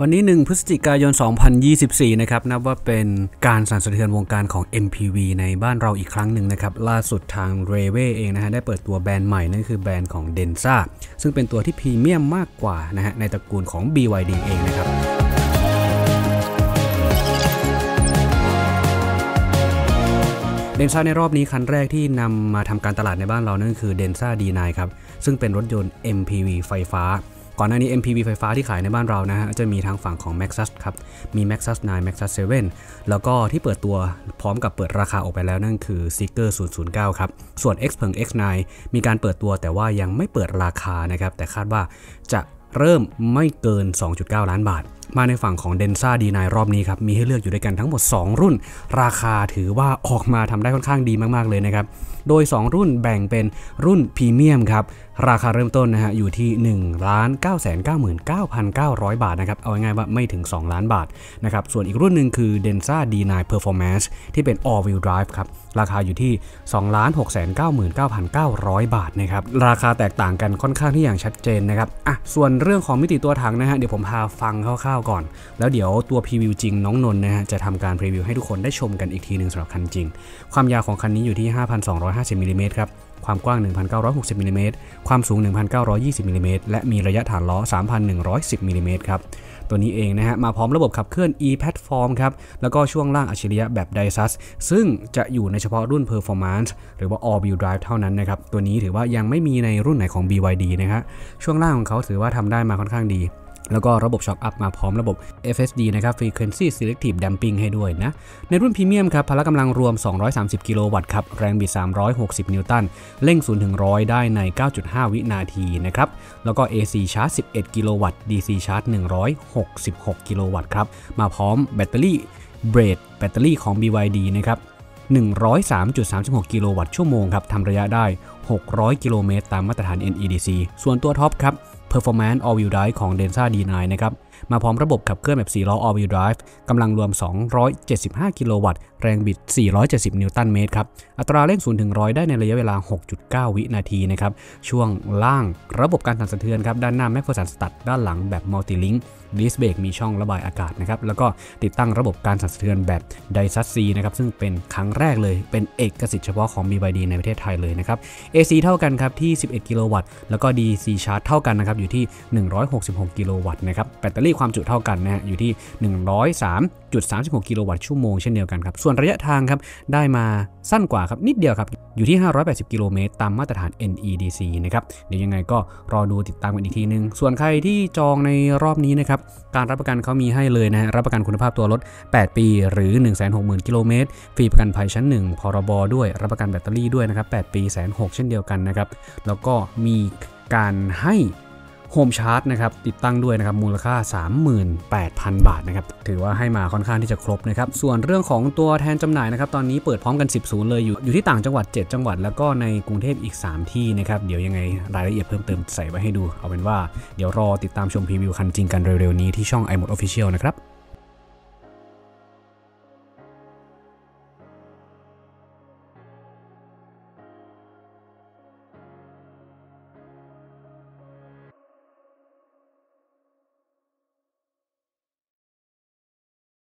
วันนี้1พฤศจิกายน2024นะครับนับว่าเป็นการสั่นสะเทือนวงการของ MPV ในบ้านเราอีกครั้งหนึ่งนะครับล่าสุดทาง Railway เองนะฮะได้เปิดตัวแบรนด์ใหม่นั่นคือแบรนด์ของ Denza ซึ่งเป็นตัวที่พรีเมียมมากกว่านะฮะในตระกูลของ BYD เองนะครับเดนซ่าในรอบนี้คันแรกที่นำมาทำการตลาดในบ้านเรานั่นคือ Denza D9 ครับซึ่งเป็นรถยนต์ MPV ไฟฟ้าก่อนหน้านี้ MPV ไฟฟ้าที่ขายในบ้านเรานะฮะจะมีทางฝั่งของ Maxus ครับมี Maxus 9 Maxus 7แล้วก็ที่เปิดตัวพร้อมกับเปิดราคาออกไปแล้วนั่นคือ Seeker 009ครับส่วน X-Peng X9 มีการเปิดตัวแต่ว่ายังไม่เปิดราคานะครับแต่คาดว่าจะเริ่มไม่เกิน 2.9 ล้านบาทมาในฝั่งของ Denza D9 รอบนี้ครับมีให้เลือกอยู่ด้วยกันทั้งหมด2รุ่นราคาถือว่าออกมาทำได้ค่อนข้างดีมากๆเลยนะครับโดย2รุ่นแบ่งเป็นรุ่นพรีเมียมครับราคาเริ่มต้นนะฮะอยู่ที่ 1,999,900 บาทนะครับเอาง่ายๆว่าไม่ถึง2ล้านบาทนะครับส่วนอีกรุ่นหนึ่งคือ Denza D9 Performance ที่เป็น All Wheel Drive ครับราคาอยู่ที่ 2,699,900 บาทนะครับราคาแตกต่างกันค่อนข้างที่อย่างชัดเจนนะครับอ่ะส่วนเรื่องของมิติตัวถังนะฮะเดี๋ยวผมพาฟังคร่าวๆก่อนแล้วเดี๋ยวตัวพรีวิวจริงน้องนนท์นะฮะจะทำการพรีวิวให้ทุกคนได้ชมกันอีกทีนึงสำหรับคันจริงความยาวของคันนี้อยู่ที่ 5,250 มิลลิเมตรครับความกว้าง 1,960 มิลลิเมตรความสูง 1,920 มิลลิเมตรและมีระยะฐานล้อ 3,110 มิลลิเมตรครับตัวนี้เองนะฮะมาพร้อมระบบขับเคลื่อน e-Platform ครับแล้วก็ช่วงล่างอัจฉริยะแบบ DiSus ซึ่งจะอยู่ในเฉพาะรุ่น Performance หรือว่า All Wheel Drive เท่านั้นนะครับตัวนี้ถือว่ายังไม่มีในรุ่นไหนของ BYD นะฮะช่วงล่างของเขาถือว่าทำได้มาค่อนข้างดีแล้วก็ระบบช็อคอัพมาพร้อมระบบ FSD นะครับ Frequency Selective Damping ให้ด้วยนะในรุ่นพรีเมียมครับพละกำลังรวม230กิโลวัตต์ครับแรงบิด360นิวตันเร่ง 0-100 ได้ใน 9.5 วินาทีนะครับแล้วก็ AC ชาร์จ11กิโลวัตต์ DC ชาร์จ166กิโลวัตต์ครับมาพร้อมแบตเตอรี่ Blade Battery ของ BYD นะครับ 103.36 กิโลวัตต์ชั่วโมงครับทำระยะได้600กิโลเมตรตามมาตรฐาน NEDC ส่วนตัวท็อปครับPerformance All Wheel Drive ของ Denza D9 นะครับมาพร้อมระบบขับเคลื่อนแบบ4ล้อ All Wheel Drive กำลังรวม275กิโลวัตต์แรงบิด470นิวตันเมตรครับอัตราเร่ง 0-100 ได้ในระยะเวลา 6.9 วินาทีนะครับช่วงล่างระบบการสั่นสะเทือนครับด้านหน้า Maxus Start ด้านหลังแบบ Multi Link Disc Brake มีช่องระบายอากาศนะครับแล้วก็ติดตั้งระบบการสั่นสะเทือนแบบ DiSus-C นะครับซึ่งเป็นครั้งแรกเลยเป็นเอกสิทธิ์เฉพาะของ BYD ในประเทศไทยเลยนะครับ AC เท่ากันครับที่11กิโลวัตต์แล้วก็ DC Charge เท่ากันนะครับอยู่ที่166กิโลวัตต์นะครับแบตเตอรี่ความจุเท่ากันนะฮะอยู่ที่ 103.36 กิโลวัตต์ชั่วโมงเช่นเดียวกันครับส่วนระยะทางครับได้มาสั้นกว่าครับนิดเดียวครับอยู่ที่580กิโลเมตรตามมาตรฐาน NEDC นะครับเดี๋ยวยังไงก็รอดูติดตามกันอีกทีนึงส่วนใครที่จองในรอบนี้นะครับการรับประกันเขามีให้เลยนะรับประกันคุณภาพตัวรถ8ปีหรือ 160,000 กิโลเมตรฟรีประกันภัยชั้น1พรบด้วยรับประกันแบตเตอรี่ด้วยนะครับ8ปี 160,000 เช่นเดียวกันนะครับแล้วก็มีการให้โฮมชาร์จนะครับติดตั้งด้วยนะครับมูลค่า 38,000 บาทนะครับถือว่าให้มาค่อนข้างที่จะครบนะครับส่วนเรื่องของตัวแทนจำหน่ายนะครับตอนนี้เปิดพร้อมกัน10ศูนย์เลยอยู่ที่ต่างจังหวัด7จังหวัดแล้วก็ในกรุงเทพอีก3ที่นะครับเดี๋ยวยังไงรายละเอียดเพิ่มเติมใส่ไว้ให้ดูเอาเป็นว่าเดี๋ยวรอติดตามชมพรีวิวคันจริงกันเร็วๆนี้ที่ช่อง iMoD Official นะครับ